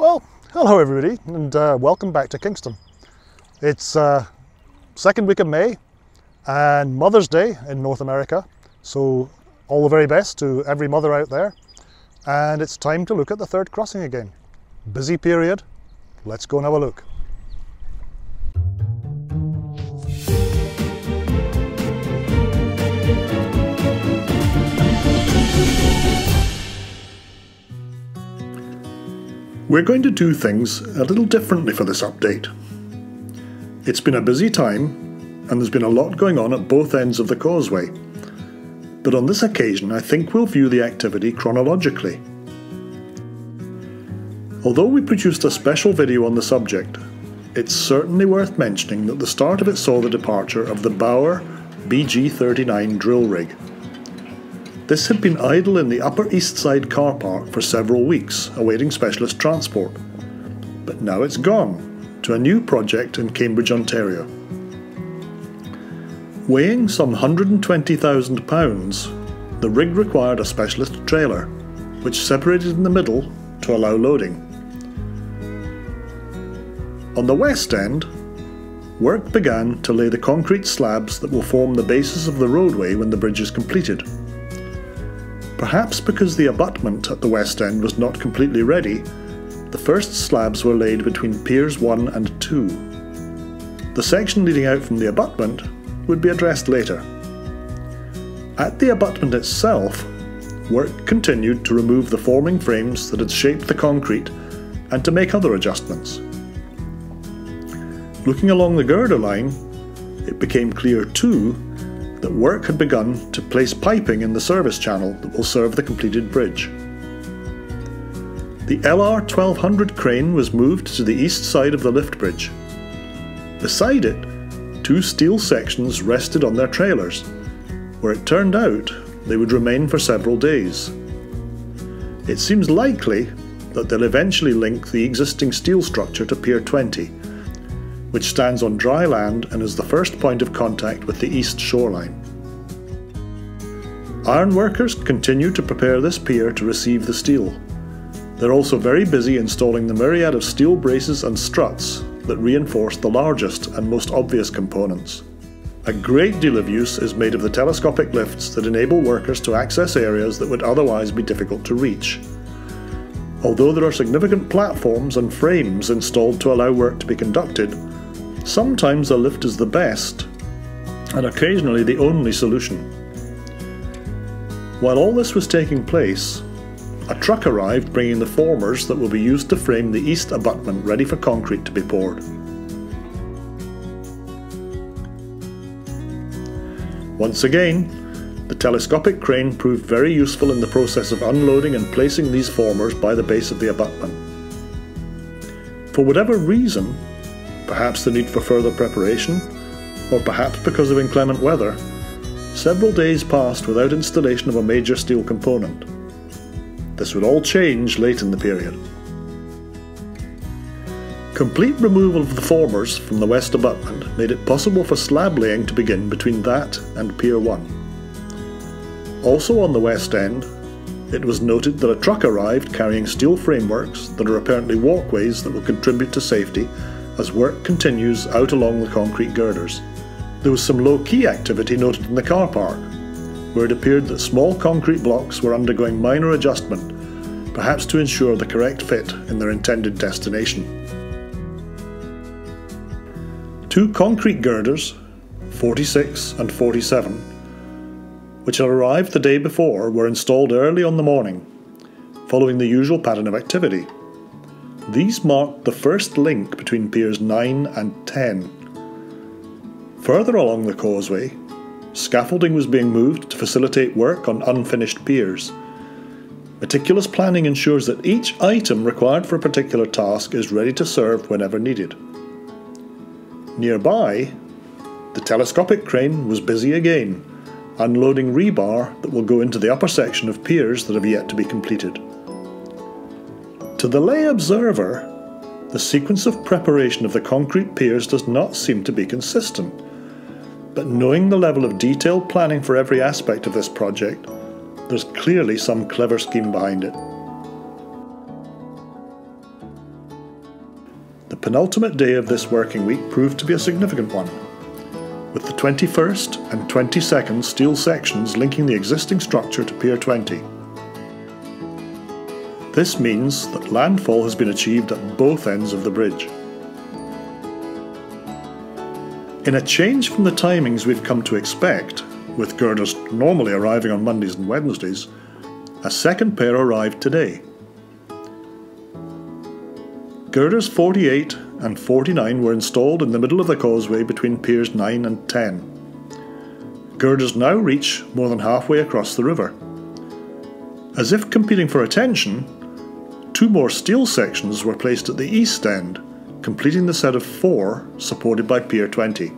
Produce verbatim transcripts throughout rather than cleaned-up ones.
Well, hello everybody, and uh, welcome back to Kingston. It's uh, second week of May and Mother's Day in North America, so all the very best to every mother out there. And it's time to look at the Third Crossing again. Busy period, let's go and have a look. We're going to do things a little differently for this update. It's been a busy time and there's been a lot going on at both ends of the causeway, but on this occasion I think we'll view the activity chronologically. Although we produced a special video on the subject, it's certainly worth mentioning that the start of it saw the departure of the Bauer B G thirty-nine drill rig. This had been idle in the Upper East Side car park for several weeks, awaiting specialist transport, but now it's gone to a new project in Cambridge, Ontario. Weighing some one hundred and twenty thousand pounds, the rig required a specialist trailer, which separated in the middle to allow loading. On the west end, work began to lay the concrete slabs that will form the basis of the roadway when the bridge is completed. Perhaps because the abutment at the west end was not completely ready, the first slabs were laid between piers one and two. The section leading out from the abutment would be addressed later. At the abutment itself, work continued to remove the forming frames that had shaped the concrete and to make other adjustments. Looking along the girder line, it became clear too that work had begun to place piping in the service channel that will serve the completed bridge. The L R twelve hundred crane was moved to the east side of the lift bridge. Beside it, two steel sections rested on their trailers, where it turned out they would remain for several days. It seems likely that they'll eventually link the existing steel structure to Pier twenty, which stands on dry land and is the first point of contact with the east shoreline. Ironworkers continue to prepare this pier to receive the steel. They're also very busy installing the myriad of steel braces and struts that reinforce the largest and most obvious components. A great deal of use is made of the telescopic lifts that enable workers to access areas that would otherwise be difficult to reach. Although there are significant platforms and frames installed to allow work to be conducted, sometimes a lift is the best, and occasionally the only solution. While all this was taking place, a truck arrived bringing the formers that will be used to frame the east abutment ready for concrete to be poured. Once again, the telescopic crane proved very useful in the process of unloading and placing these formers by the base of the abutment. For whatever reason, perhaps the need for further preparation, or perhaps because of inclement weather, several days passed without installation of a major steel component. This would all change late in the period. Complete removal of the formers from the west abutment made it possible for slab laying to begin between that and Pier one. Also on the west end, it was noted that a truck arrived carrying steel frameworks that are apparently walkways that will contribute to safety as work continues out along the concrete girders. There was some low-key activity noted in the car park, where it appeared that small concrete blocks were undergoing minor adjustment, perhaps to ensure the correct fit in their intended destination. Two concrete girders, forty-six and forty-seven, which had arrived the day before, were installed early on the morning, following the usual pattern of activity. These marked the first link between piers nine and ten. Further along the causeway, scaffolding was being moved to facilitate work on unfinished piers. Meticulous planning ensures that each item required for a particular task is ready to serve whenever needed. Nearby, the telescopic crane was busy again, unloading rebar that will go into the upper section of piers that have yet to be completed. To the lay observer, the sequence of preparation of the concrete piers does not seem to be consistent, but knowing the level of detailed planning for every aspect of this project, there's clearly some clever scheme behind it. penultimate day of this working week proved to be a significant one, with the twenty-first and twenty-second steel sections linking the existing structure to Pier twenty. This means that landfall has been achieved at both ends of the bridge. In a change from the timings we've come to expect, with girders normally arriving on Mondays and Wednesdays, a second pair arrived today. Girders forty-eight and forty-nine were installed in the middle of the causeway between piers nine and ten. Girders now reach more than halfway across the river. As if competing for attention, two more steel sections were placed at the east end, completing the set of four supported by Pier twenty.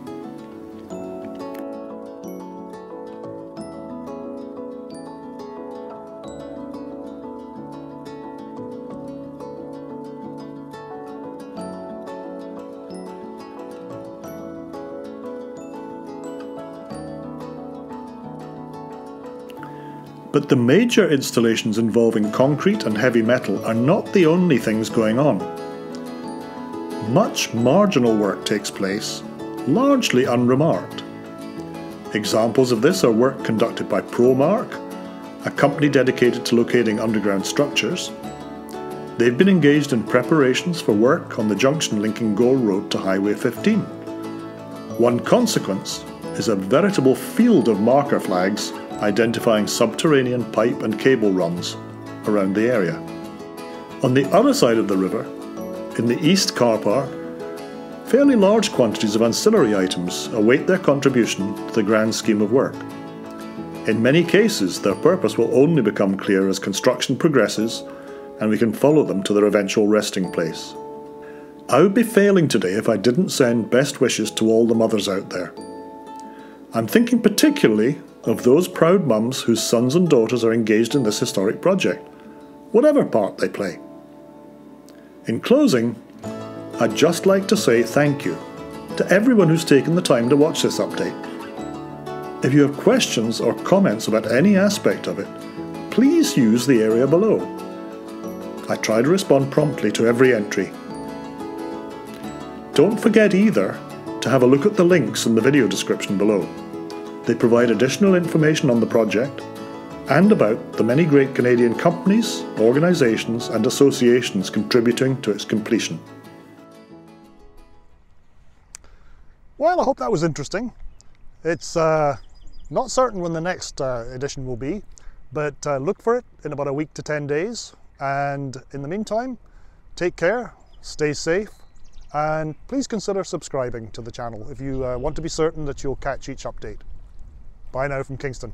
But the major installations involving concrete and heavy metal are not the only things going on. Much marginal work takes place, largely unremarked. Examples of this are work conducted by ProMark, a company dedicated to locating underground structures. They've been engaged in preparations for work on the junction linking Gore Road to Highway fifteen. One consequence is a veritable field of marker flags identifying subterranean pipe and cable runs around the area. On the other side of the river, in the east car park, fairly large quantities of ancillary items await their contribution to the grand scheme of work. In many cases, their purpose will only become clear as construction progresses and we can follow them to their eventual resting place. I would be failing today if I didn't send best wishes to all the mothers out there. I'm thinking particularly of those proud mums whose sons and daughters are engaged in this historic project, whatever part they play. In closing, I'd just like to say thank you to everyone who's taken the time to watch this update. If you have questions or comments about any aspect of it, please use the area below. I try to respond promptly to every entry. Don't forget either to have a look at the links in the video description below. They provide additional information on the project and about the many great Canadian companies, organisations and associations contributing to its completion. Well, I hope that was interesting. It's uh, not certain when the next uh, edition will be, but uh, look for it in about a week to ten days. And in the meantime, take care, stay safe, and please consider subscribing to the channel if you uh, want to be certain that you'll catch each update. Bye now from Kingston.